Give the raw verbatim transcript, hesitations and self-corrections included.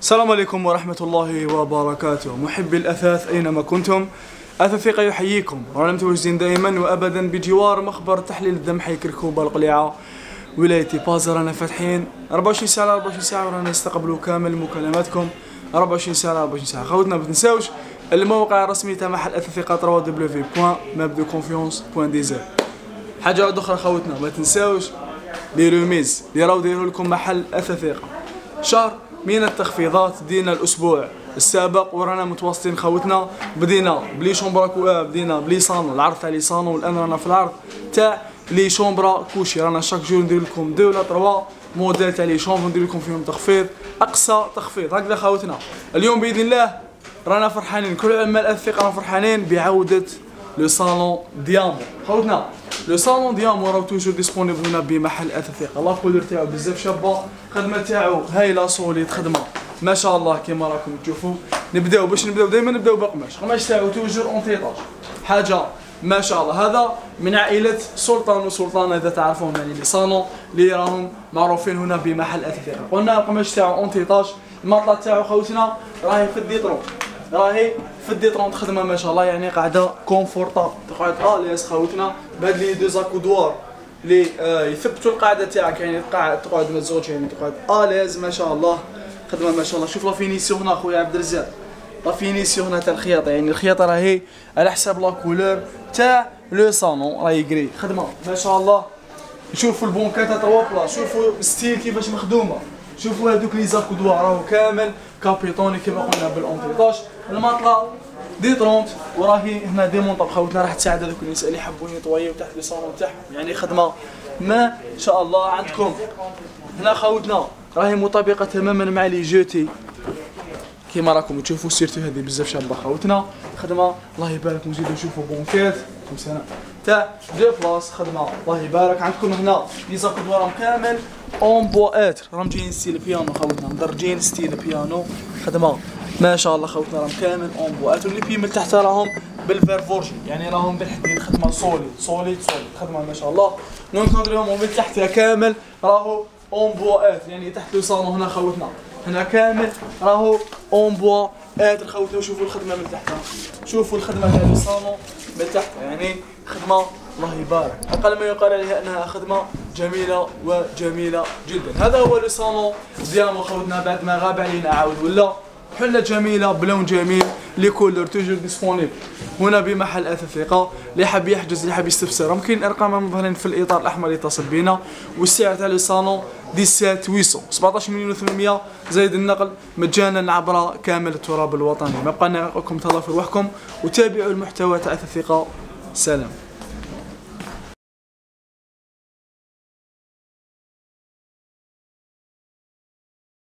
السلام عليكم ورحمة الله وبركاته محبي الأثاث أينما كنتم. أثاثيقا يحييكم، رانا متواجدين دائما وأبدا بجوار مخبر تحليل الدم حي كركوبا القليعة ولاية تيبازة. رانا فاتحين أربعة وعشرين ساعة على أربعة وعشرين ساعة ورانا نستقبلوا كامل مكالماتكم أربعة وعشرين ساعة على أربعة وعشرين ساعة. خوتنا ما تنساوش الموقع الرسمي تاع محل أثاثيقا دبليو دبليو دبليو دوت ميوبل دو كونفيونس دوت دي زد. حاجة أخرى خوتنا ما تنساوش لي روميز لي راهو دايروا لكم محل أثاثيقا، شهر من التخفيضات دينا الأسبوع السابق ورانا متواصلين خوتنا. بدينا بلي شومبرا كو بدينا بلي صانو، العرض تاع لي صانو، والآن رانا في العرض تاع لي شومبرا كوشي. رانا شاك جور ندير لكم دو ولا تروا موديل تاع لي شومبرا ندير لكم فيهم تخفيض، أقصى تخفيض هكذا خوتنا. اليوم بإذن الله رانا فرحانين، كل عمال أثاثيقا رانا فرحانين بعودة لو صالون ديامون. خوتنا لو صالون ديامون راهو توجور ديسبونيبل هنا بمحل أثاثيقا، لا كولور تاعو بزاف شابة، الخدمة تاعو هايلة سوليد، خدمة ما شاء الله كيما راكم تشوفوا. نبداو باش نبداو دايما نبداو بقماش، القماش تاعو توجور أون تيطاج، حاجة ما شاء الله. هذا من عائلة سلطان وسلطان، إذا تعرفوهم يعني لي صالون لي راهم معروفين هنا بمحل أثاثيقا. قلنا القماش تاعو أون تيطاج، المطلة تاعو خوتنا راهي في الديترون، راهي في الديترون خدمه ما شاء الله، يعني قاعده كونفورطابل، تقعد اليس خوتنا بهاد لي دو زاكودوار لي يثبتوا القاعده تاعك، يعني تقعد ما تزوجش، يعني تقعد اليس ما شاء الله، خدمه ما شاء الله. شوف لافينيسيون هنا خويا عبد الرزاق، لافينيسيون هنا تاع الخياطه، يعني الخياطه راهي على حساب لا كولور تاع لو صالون راهي كري، خدمه ما شاء الله. شوفوا البونكات تاع تروا بلا، شوفوا الستيل كيفاش مخدومه، شوفوا هذوك لي زاكودوار راهو كامل كابيتوني كيما قلنا بالأونتيطاج، الماطله دي طرونت وراهي هنا ديمونطاب خوتنا، راح تساعد هذوك النساء اللي يحبوا يطويو تحت لي صالون تاعهم، يعني خدمه ما شاء الله. عندكم هنا خوتنا راهي مطابقه تماما مع لي جوتي كيما راكم تشوفوا، سيرتو هذه بزاف شابه خوتنا، خدمه الله يبارك. نزيدو نشوفوا بونكات خمسة تاع دو بلاص، خدمه الله يبارك. عندكم هنا لي زاكودوار كامل اون بواتر، راهم جايين ستيل بيانو خوتنا، مدرجين ستيل بيانو، خدمه ما شاء الله خوتنا، راهم كامل اون بواتر، واللي بي من تحت راهم بالفيرفورجي، يعني راهم بالحديد، خدمه سوليد سوليد سوليد، خدمه ما شاء الله. نونكونتريهم ومن تحتها كامل راهو اون بواتر، يعني تحت لو صالون هنا خوتنا هنا كامل راهو اون بواتر خوتنا. وشوفوا الخدمه من تحتها، شوفوا الخدمه تاع لو صالون من تحتها، يعني خدمه الله يبارك، أقل ما يقال عليها أنها خدمة جميلة وجميلة جدا. هذا هو لو صالون ديامون خوتنا، بعد ما غاب علينا عاود ولا حلة جميلة بلون جميل، لي كولور توجور ديسبونيبل هنا بمحل أثاثيقا. اللي حاب يحجز اللي حاب يستفسر يمكن أرقامهم مظهرين في الإطار الأحمر يتصل بينا. والسعر تاع لو صالون ديسيت ويسون سبعطاش مليون وثمانمية زايد النقل، مجانا عبر كامل التراب الوطني. ما بقى لنا، نلقاكم تهلاو في روحكم وتابعوا المحتوى تاع أثاثيقا. سلام.